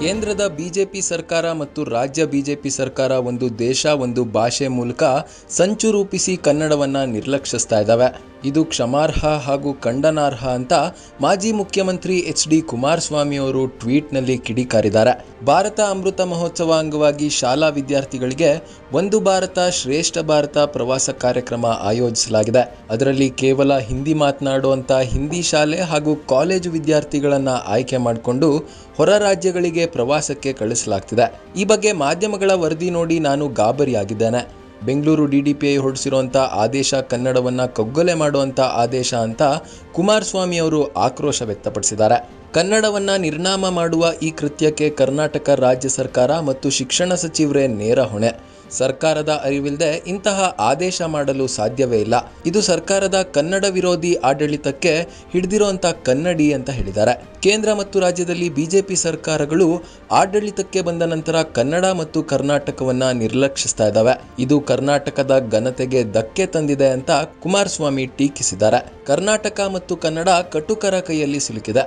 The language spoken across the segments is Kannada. ಕೇಂದ್ರದ ಬಿಜೆಪಿ ಸರ್ಕಾರ ಮತ್ತು ರಾಜ್ಯ ಬಿಜೆಪಿ ಸರ್ಕಾರ ಒಂದು ದೇಶ ಒಂದು ಭಾಷೆ ಮೂಲಕ ಸಂಚು ರೂಪಿಸಿ ಕನ್ನಡವನ್ನು ನಿರ್ಲಕ್ಷಿಸ್ತಾ ಇದ್ದಾವೆ. ಇದು ಕ್ಷಮಾರ್ಹ ಹಾಗೂ ಖಂಡನಾರ್ಹ ಅಂತ ಮಾಜಿ ಮುಖ್ಯಮಂತ್ರಿ ಎಚ್ಡಿ ಕುಮಾರಸ್ವಾಮಿ ಅವರು ಟ್ವೀಟ್ನಲ್ಲಿ ಕಿಡಿಕಾರಿದ್ದಾರೆ. ಭಾರತ ಅಮೃತ ಮಹೋತ್ಸವ ಅಂಗವಾಗಿ ಶಾಲಾ ವಿದ್ಯಾರ್ಥಿಗಳಿಗೆ ಒಂದು ಭಾರತ ಶ್ರೇಷ್ಠ ಭಾರತ ಪ್ರವಾಸ ಕಾರ್ಯಕ್ರಮ ಆಯೋಜಿಸಲಾಗಿದೆ. ಅದರಲ್ಲಿ ಕೇವಲ ಹಿಂದಿ ಮಾತನಾಡುವಂಥ ಹಿಂದಿ ಶಾಲೆ ಹಾಗೂ ಕಾಲೇಜು ವಿದ್ಯಾರ್ಥಿಗಳನ್ನು ಆಯ್ಕೆ ಮಾಡಿಕೊಂಡು ಹೊರ ರಾಜ್ಯಗಳಿಗೆ ಪ್ರವಾಸಕ್ಕೆ ಕಳಿಸಲಾಗ್ತಿದೆ. ಈ ಬಗ್ಗೆ ಮಾಧ್ಯಮಗಳ ವರದಿ ನೋಡಿ ನಾನು ಗಾಬರಿಯಾಗಿದ್ದೇನೆ. ಬೆಂಗಳೂರು DDPI ಹೊರಡಿಸಿರುವಂಥ ಆದೇಶ ಕನ್ನಡವನ್ನು ಕಗ್ಗೊಲೆ ಮಾಡುವಂಥ ಆದೇಶ ಅಂತ ಕುಮಾರಸ್ವಾಮಿ ಅವರು ಆಕ್ರೋಶ ವ್ಯಕ್ತಪಡಿಸಿದ್ದಾರೆ. ಕನ್ನಡವನ್ನು ನಿರ್ನಾಮ ಮಾಡುವ ಈ ಕೃತ್ಯಕ್ಕೆ ಕರ್ನಾಟಕ ರಾಜ್ಯ ಸರ್ಕಾರ ಮತ್ತು ಶಿಕ್ಷಣ ಸಚಿವರೇ ನೇರ ಹೊಣೆ. ಸರ್ಕಾರದ ಅರಿವಿಲ್ಲದೆ ಇಂತಹ ಆದೇಶ ಮಾಡಲು ಸಾಧ್ಯವೇ ಇಲ್ಲ. ಇದು ಸರ್ಕಾರದ ಕನ್ನಡ ವಿರೋಧಿ ಆಡಳಿತಕ್ಕೆ ಹಿಡಿದಿರುವಂಥ ಕನ್ನಡಿ ಅಂತ ಹೇಳಿದ್ದಾರೆ. ಕೇಂದ್ರ ಮತ್ತು ರಾಜ್ಯದಲ್ಲಿ ಬಿಜೆಪಿ ಸರ್ಕಾರಗಳು ಆಡಳಿತಕ್ಕೆ ಬಂದ ನಂತರ ಕನ್ನಡ ಮತ್ತು ಕರ್ನಾಟಕವನ್ನು ನಿರ್ಲಕ್ಷಿಸ್ತಾ ಇದ್ದಾವೆ. ಇದು ಕರ್ನಾಟಕದ ಘನತೆಗೆ ಧಕ್ಕೆ ತಂದಿದೆ ಅಂತ ಕುಮಾರಸ್ವಾಮಿ ಟೀಕಿಸಿದ್ದಾರೆ. ಕರ್ನಾಟಕ ಮತ್ತು ಕನ್ನಡ ಕಟುಕರ ಕೈಯಲ್ಲಿ ಸಿಲುಕಿದೆ.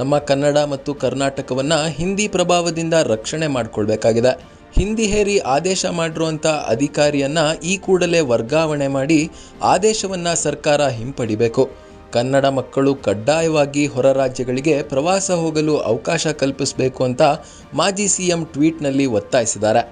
ನಮ್ಮ ಕನ್ನಡ ಮತ್ತು ಕರ್ನಾಟಕವನ್ನು ಹಿಂದಿ ಪ್ರಭಾವದಿಂದ ರಕ್ಷಣೆ ಮಾಡಿಕೊಳ್ಬೇಕಾಗಿದೆ. ಹಿಂದಿ ಹೇರಿ ಆದೇಶ ಮಾಡಿರುವಂಥ ಅಧಿಕಾರಿಯನ್ನು ಈ ಕೂಡಲೇ ವರ್ಗಾವಣೆ ಮಾಡಿ ಆದೇಶವನ್ನು ಸರ್ಕಾರ ಹಿಂಪಡಿಬೇಕು. ಕನ್ನಡ ಮಕ್ಕಳು ಕಡ್ಡಾಯವಾಗಿ ಹೊರ ರಾಜ್ಯಗಳಿಗೆ ಪ್ರವಾಸ ಹೋಗಲು ಅವಕಾಶ ಕಲ್ಪಿಸಬೇಕು ಅಂತ ಮಾಜಿ CM ಟ್ವೀಟ್ನಲ್ಲಿ ಒತ್ತಾಯಿಸಿದ್ದಾರೆ.